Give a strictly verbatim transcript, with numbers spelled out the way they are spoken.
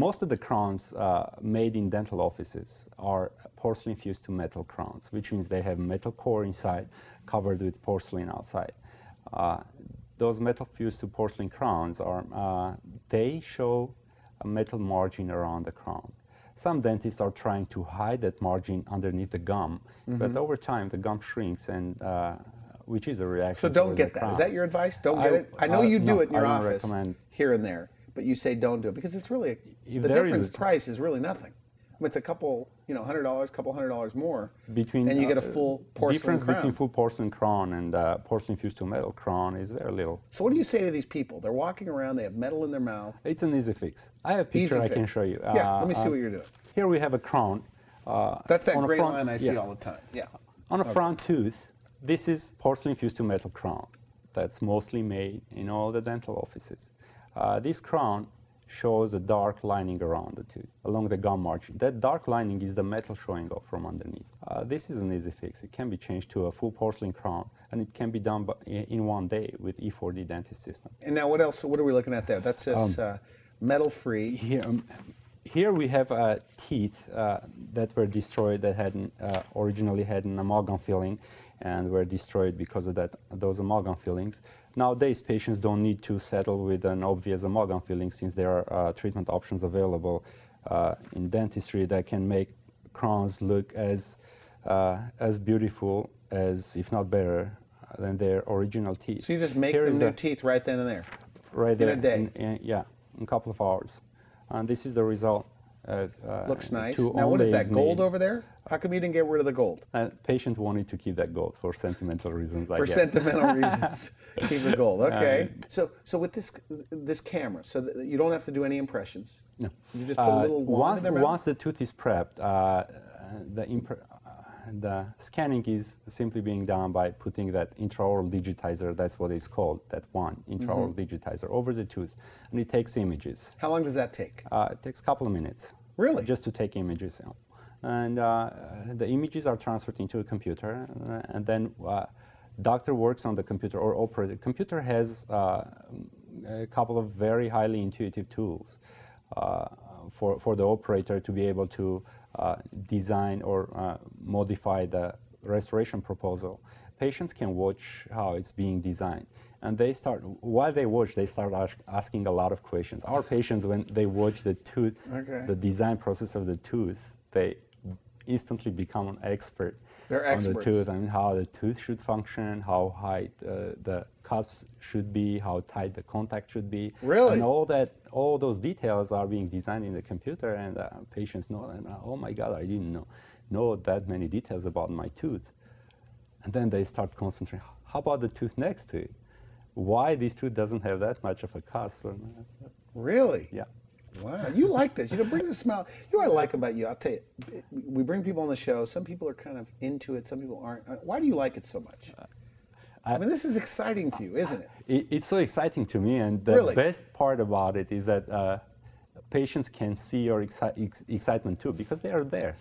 Most of the crowns uh, made in dental offices are porcelain fused to metal crowns, which means they have metal core inside covered with porcelain outside. Uh, those metal fused to porcelain crowns, are uh, they show a metal margin around the crown. Some dentists are trying to hide that margin underneath the gum, mm-hmm. but over time the gum shrinks, and uh, which is a reaction. So don't get that. Crown. Is that your advice? Don't I, get it? I know I, you do no, it in your office recommend. here and there, but you say don't do it because it's really, a, the difference is price is really nothing. I mean, it's a couple, you know, hundred dollars, couple hundred dollars more, between, and you uh, get a full porcelain difference crown. Between full porcelain crown and uh, porcelain fused to metal crown is very little. So what do you say to these people? They're walking around, they have metal in their mouth. It's an easy fix. I have a picture easy I fix. can show you. Yeah, uh, let me see uh, what you're doing. Here we have a crown. Uh, That's that gray front, line I see yeah. all the time. Yeah. On a okay. front tooth, this is porcelain fused to metal crown. That's mostly made in all the dental offices. Uh, this crown shows a dark lining around the tooth, along the gum margin. That dark lining is the metal showing off from underneath. Uh, this is an easy fix. It can be changed to a full porcelain crown, and it can be done by, in one day with E four D Dentist System. And now what else, what are we looking at there? That says um, uh, metal-free. Here, um, here we have uh, teeth uh, that were destroyed, that had uh, originally had an amalgam filling, and were destroyed because of that, those amalgam fillings. Nowadays, patients don't need to settle with an obvious amalgam filling, since there are uh, treatment options available uh, in dentistry that can make crowns look as, uh, as beautiful as, if not better, than their original teeth. So you just make the new teeth right then and there? Right there. In a day? In, in, yeah, in a couple of hours. And this is the result. Uh, uh, Looks nice. Now, what is that gold made. over there? How come you didn't get rid of the gold? Uh, patient wanted to keep that gold for sentimental reasons. For I guess. sentimental reasons, keep the gold. Okay. Um, so, so with this this camera, so that you don't have to do any impressions. No. You just put uh, a little wand once, in their mouth? Once the tooth is prepped, uh, the impre uh, the scanning is simply being done by putting that intraoral digitizer. That's what it's called. That one intraoral mm-hmm. digitizer over the tooth, and it takes images. How long does that take? Uh, it takes a couple of minutes. Really? Just to take images. And uh, the images are transferred into a computer, uh, and then uh, doctor works on the computer or operator. The computer has uh, a couple of very highly intuitive tools uh, for, for the operator to be able to uh, design or uh, modify the restoration proposal. Patients can watch how it's being designed. And they start, while they watch, they start ask, asking a lot of questions. Our patients, when they watch the tooth, okay. the design process of the tooth, they instantly become an expert They're on experts. the tooth. I mean, how the tooth should function, how high uh, the cups should be, how tight the contact should be. Really? And all that, all those details are being designed in the computer, and uh, patients know, and, uh, oh my God, I didn't know, know that many details about my tooth. And then they start concentrating, how about the tooth next to it? Why this tooth doesn't have that much of a cusp. Really? Yeah. Wow, you like this. You know, brings a smile. You know what I like about you? I'll tell you, we bring people on the show. Some people are kind of into it. Some people aren't. Why do you like it so much? Uh, I, I mean, this is exciting to you, isn't it? it? It's so exciting to me. And the really? best part about it is that uh, patients can see your exci ex excitement, too, because they are there.